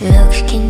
Look, can